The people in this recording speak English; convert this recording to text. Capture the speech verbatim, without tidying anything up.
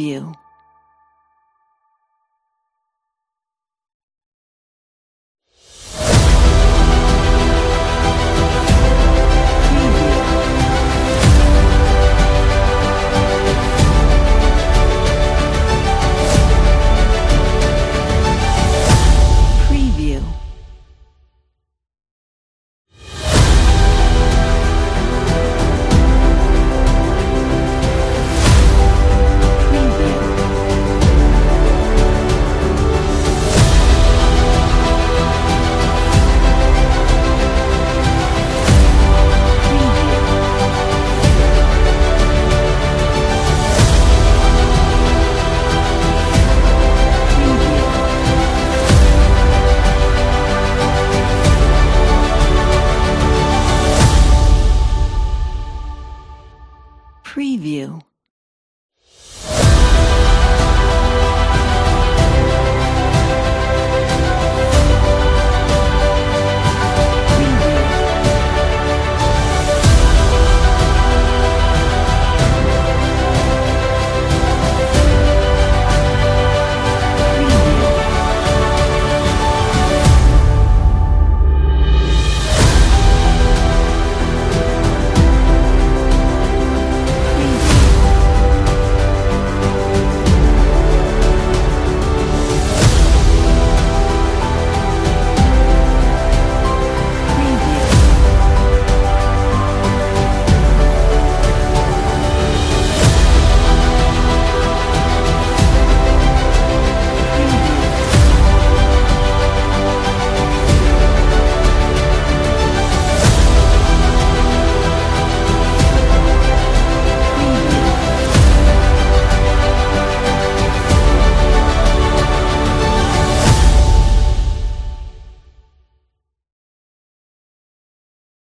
view. Preview.